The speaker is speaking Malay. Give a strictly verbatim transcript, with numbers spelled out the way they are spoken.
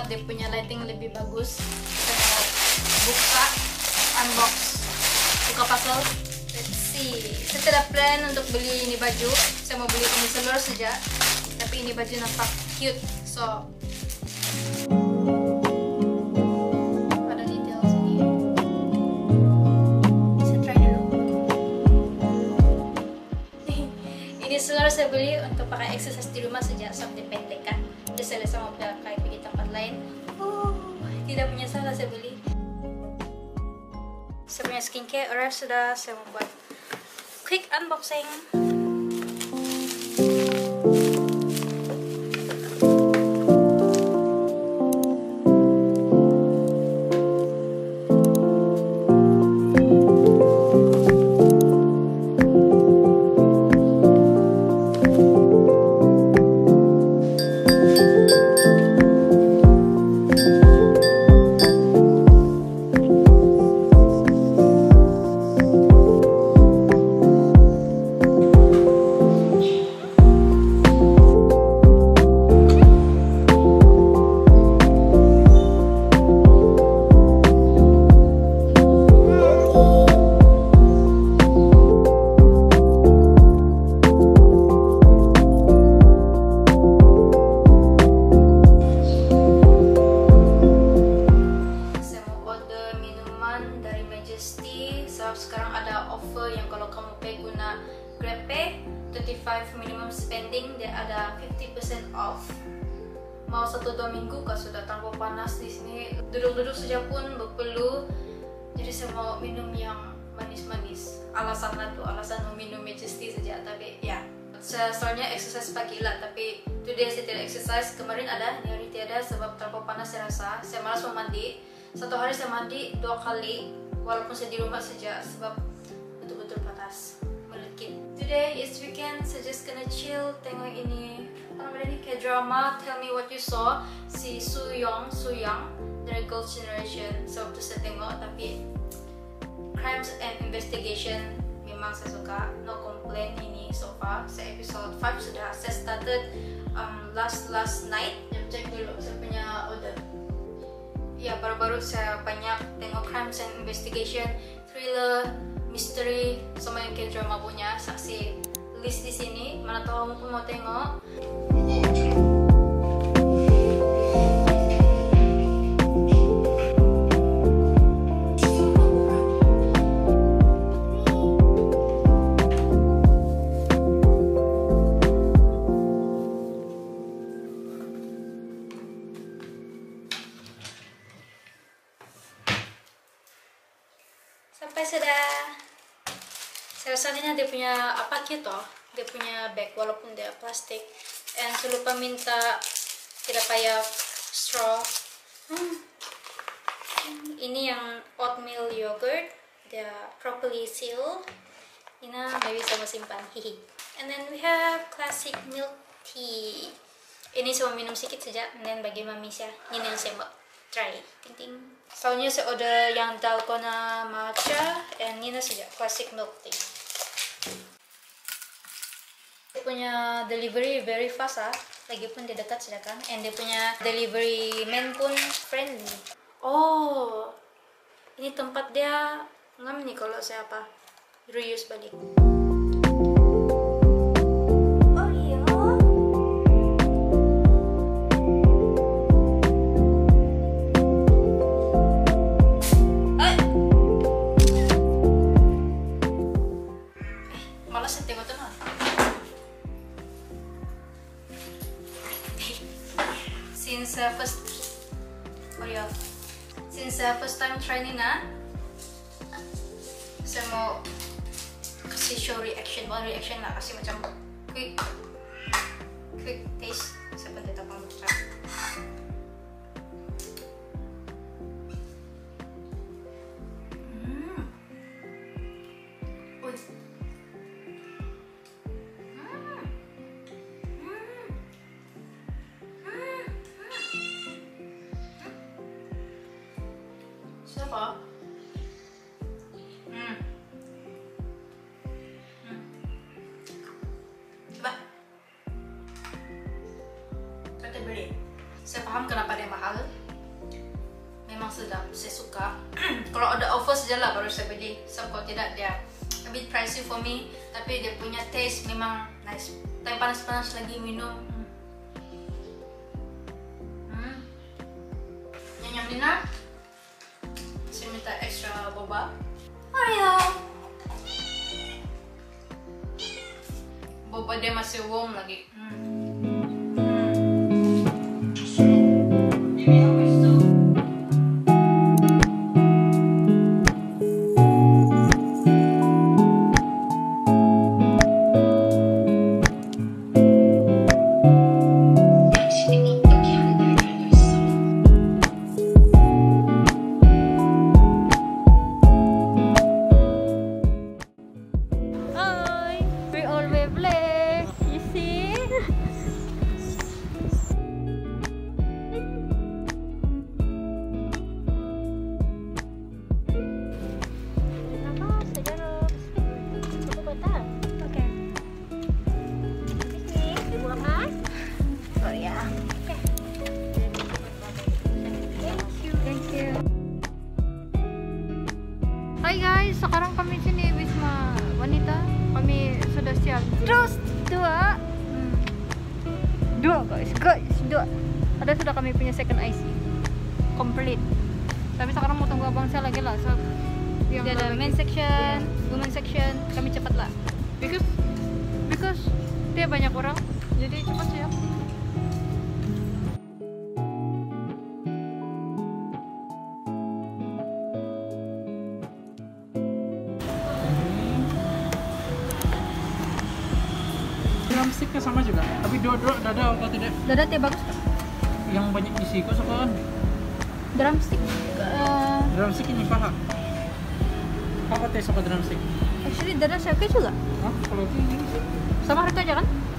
banget, dia punya lighting lebih bagus. Kita mau buka unbox, buka puzzle. Let's see. Saya tidak plan untuk beli ini baju, saya mau beli ini seluruh saja, tapi ini baju nampak cute, so saya beli untuk pakai exercise di rumah sejak saat di P T K. Terus saya lihat sama pakai pergi tempat lain. Uh, tidak punya salah saya beli. Saya punya skincare alright sudah, saya mau buat quick unboxing. Sekarang ada offer yang kalau kamu pay guna GrabPay dua puluh lima minimum spending, dia ada lima puluh persen off. Mau satu dua minggu kah sudah tanpa panas di sini, duduk-duduk saja pun berpeluh. Jadi saya mau minum yang manis-manis. Alasan lah tuh, alasan mau minum Majesty saja. Tapi ya, saya soalnya exercise pagi lah, tapi today saya tidak exercise. Kemarin ada, hari ini tiada sebab terlalu panas saya rasa. Saya malas mau mandi. Satu hari saya mandi dua kali. Walaupun saya di rumah saja sebab betul-betul panas melekit. Today is weekend, saya just gonna chill, tengok ini apa namanya ini kayak drama Tell Me What You Saw, si Soo Young Soo Young dari Girls Generation. Sebab itu saya tengok, tapi crimes and investigation memang saya suka, no complain ini so far. Saya episode lima sudah, saya started um, last last night. Jom cek dulu saya punya order. Ya, baru-baru saya banyak tengok crimes and investigation, thriller, misteri, sama yang kayak drama punya. Saksi list di sini, mana tahu kamu pun mau tengok. Sampai sudah. Saya rasa ini dia punya apa gitu, dia punya bag walaupun dia plastik. Dan saya lupa minta tidak payah straw. Hmm. Ini yang oatmeal yogurt, dia properly sealed. Ina baru saya simpan. Hihi. And then we have classic milk tea. Ini saya minum sedikit saja, dan bagi mami saya. Ini yang saya mau try. Ting ting. Soalnya saya order yang dalgona matcha dan Nina saja, classic milk tea. Dia punya delivery very fast lah, lagipun dia dekat saja kan. And dia punya delivery man pun friendly. Oh, ini tempat dia ngam nih kalau saya apa, reuse balik. Since uh, first, oh yeah. Since uh, first time try Nina, saya mau kasih show reaction, bukan reaction lah, kasih macam quick, quick taste. Saya pun tetap mau try. Hmm, oh. Siapa? Hmm. Hmm. Coba. Saya paham kenapa dia mahal. Memang sedap, saya suka. Kalau ada offer sajalah baru saya beli. Sebab kalau tidak dia a bit pricey for me. Tapi dia punya taste memang nice. Tapi panas-panas lagi minum. Hmm. Nyonya Nina, saya minta extra boba. Ayo. Boba dia masih warm lagi. Hmm. Hai guys, sekarang kami sini Wisma Wanita. Kami sudah siap. Terus dua, hmm. dua guys, guys dua. Ada sudah kami punya second I C, complete. Tapi sekarang mau tunggu abang saya lagi lah. So, dia ada men section, women section. Kami cepat lah. Because, because dia banyak orang, jadi cepat siap. Sticknya sama juga, tapi dua-dua dada kalau tidak. Dada teh bagus kan? Yang banyak isi kok suka kan? Drumstick. Uh... Drumstick ini paha. Apa teh suka drumstick? Actually dada saya juga. Hah? Kalau ini sama harga aja kan?